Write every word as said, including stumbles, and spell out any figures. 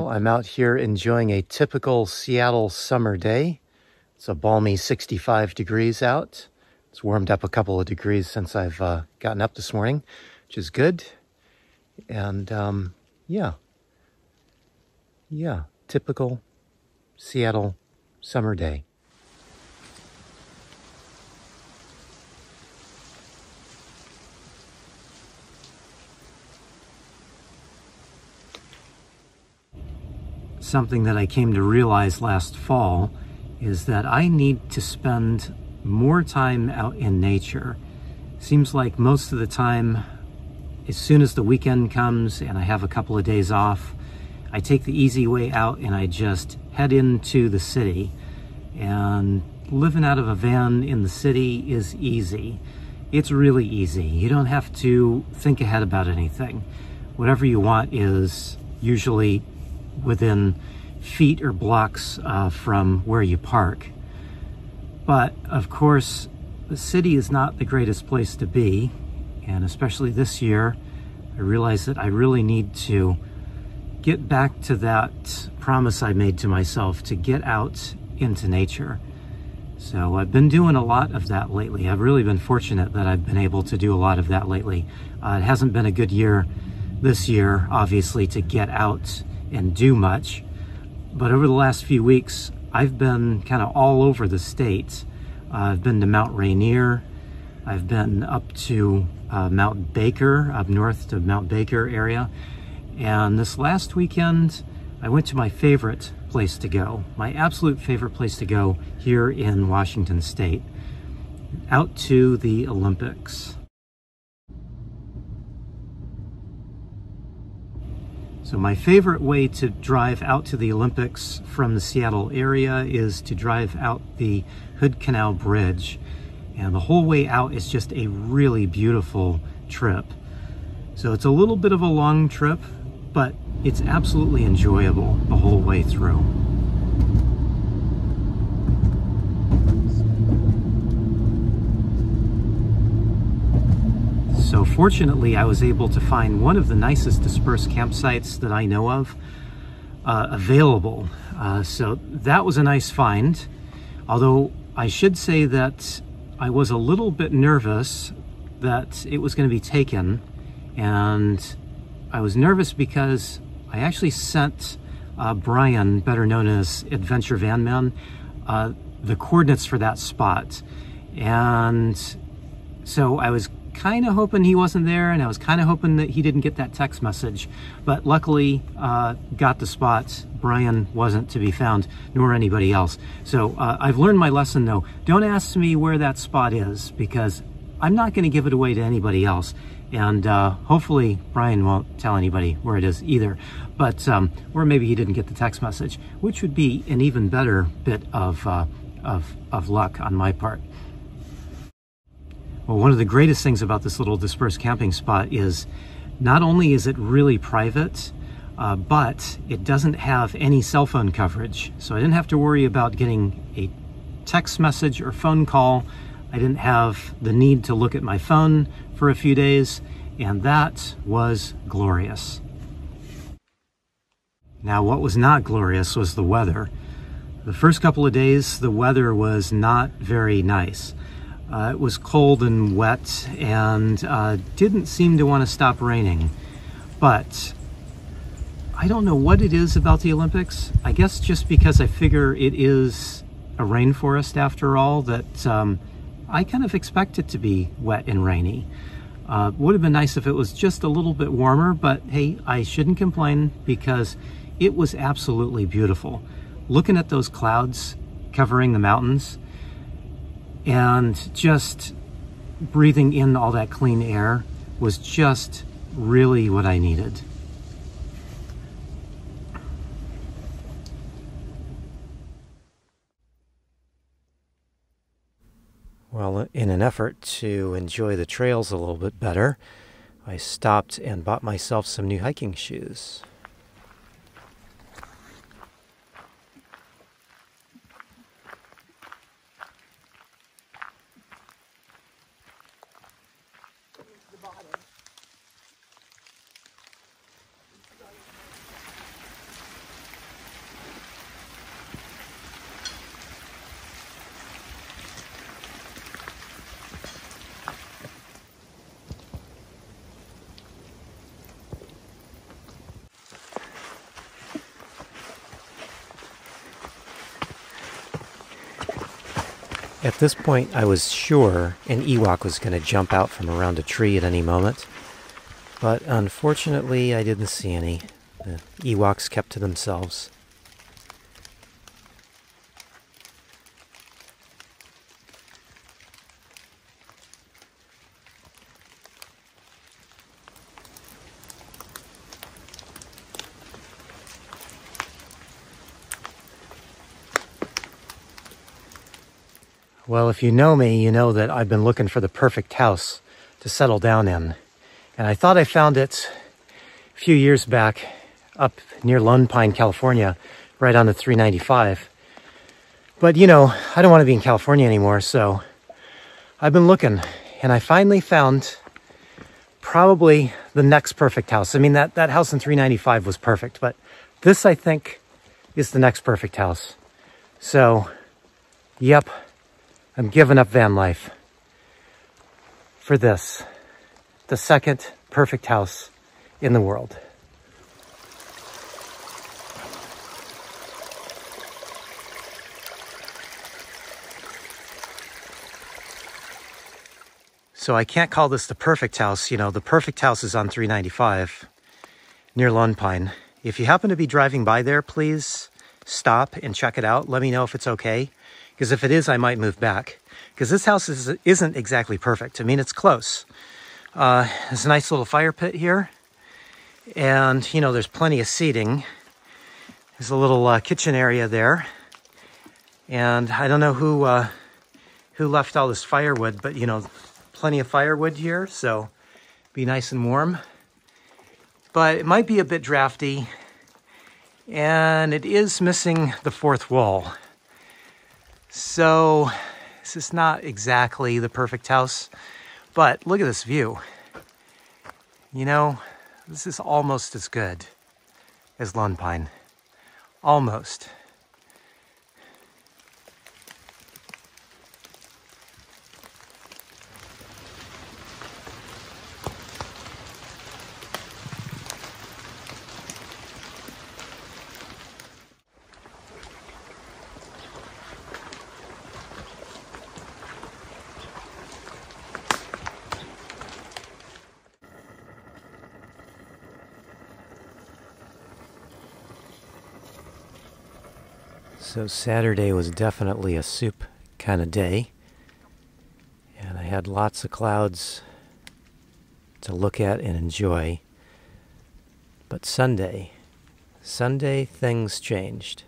Well, I'm out here enjoying a typical Seattle summer day. It's a balmy sixty-five degrees out. It's warmed up a couple of degrees since I've uh, gotten up this morning, which is good. And um, yeah, yeah, typical Seattle summer day. Something that I came to realize last fall is that I need to spend more time out in nature. Seems like most of the time, as soon as the weekend comes and I have a couple of days off, I take the easy way out and I just head into the city. And living out of a van in the city is easy. It's really easy. You don't have to think ahead about anything. Whatever you want is usually within feet or blocks uh, from where you park. But of course, the city is not the greatest place to be. And especially this year, I realized that I really need to get back to that promise I made to myself to get out into nature. So I've been doing a lot of that lately. I've really been fortunate that I've been able to do a lot of that lately. Uh, it hasn't been a good year this year, obviously, to get out and do much, but over the last few weeks I've been kind of all over the state. uh, I've been to Mount Rainier, I've been up to uh, Mount Baker, up north to Mount Baker area, and this last weekend I went to my favorite place to go, my absolute favorite place to go here in Washington State, out to the Olympics. So my favorite way to drive out to the Olympics from the Seattle area is to drive out the Hood Canal Bridge. And the whole way out is just a really beautiful trip. So it's a little bit of a long trip, but it's absolutely enjoyable the whole way through. So fortunately, I was able to find one of the nicest dispersed campsites that I know of uh, available. Uh, so that was a nice find. Although I should say that I was a little bit nervous that it was going to be taken. And I was nervous because I actually sent uh, Brian, better known as Adventure Van Man, uh, the coordinates for that spot. And so I was kind of hoping he wasn't there, and I was kind of hoping that he didn't get that text message, but luckily uh, got the spot. Brian wasn't to be found, nor anybody else. So uh, I've learned my lesson though. Don't ask me where that spot is, because I'm not going to give it away to anybody else, and uh, hopefully Brian won't tell anybody where it is either. But um, or maybe he didn't get the text message, which would be an even better bit of uh, of of luck on my part. Well, one of the greatest things about this little dispersed camping spot is not only is it really private, uh, but it doesn't have any cell phone coverage. So I didn't have to worry about getting a text message or phone call. I didn't have the need to look at my phone for a few days, and that was glorious. Now, what was not glorious was the weather. The first couple of days, the weather was not very nice. Uh, it was cold and wet, and uh, didn't seem to want to stop raining. But I don't know what it is about the Olympics. I guess just because I figure it is a rainforest after all, that um, I kind of expect it to be wet and rainy. Uh, would have been nice if it was just a little bit warmer, but hey, I shouldn't complain because it was absolutely beautiful. Looking at those clouds covering the mountains, and just breathing in all that clean air was just really what I needed. Well, in an effort to enjoy the trails a little bit better, I stopped and bought myself some new hiking shoes. At this point, I was sure an Ewok was going to jump out from around a tree at any moment, but unfortunately I didn't see any. The Ewoks kept to themselves. Well, if you know me, you know that I've been looking for the perfect house to settle down in. And I thought I found it a few years back up near Lone Pine, California, right on the three ninety-five. But, you know, I don't want to be in California anymore, so I've been looking. And I finally found probably the next perfect house. I mean, that, that house in three ninety-five was perfect, but this, I think, is the next perfect house. So, yep. I'm giving up van life for this, the second perfect house in the world. So I can't call this the perfect house. You know, the perfect house is on three ninety-five near Lone Pine. If you happen to be driving by there, please stop and check it out. Let me know if it's okay. Because if it is, I might move back. Because this house is, isn't exactly perfect. I mean, it's close. Uh, there's a nice little fire pit here. And, you know, there's plenty of seating. There's a little uh, kitchen area there. And I don't know who, uh, who left all this firewood, but, you know, plenty of firewood here. So be nice and warm. But it might be a bit drafty. And it is missing the fourth wall. So, this is not exactly the perfect house, but look at this view. You know, this is almost as good as Lone Pine. Almost. So Saturday was definitely a soup kind of day, and I had lots of clouds to look at and enjoy. But Sunday, Sunday things changed.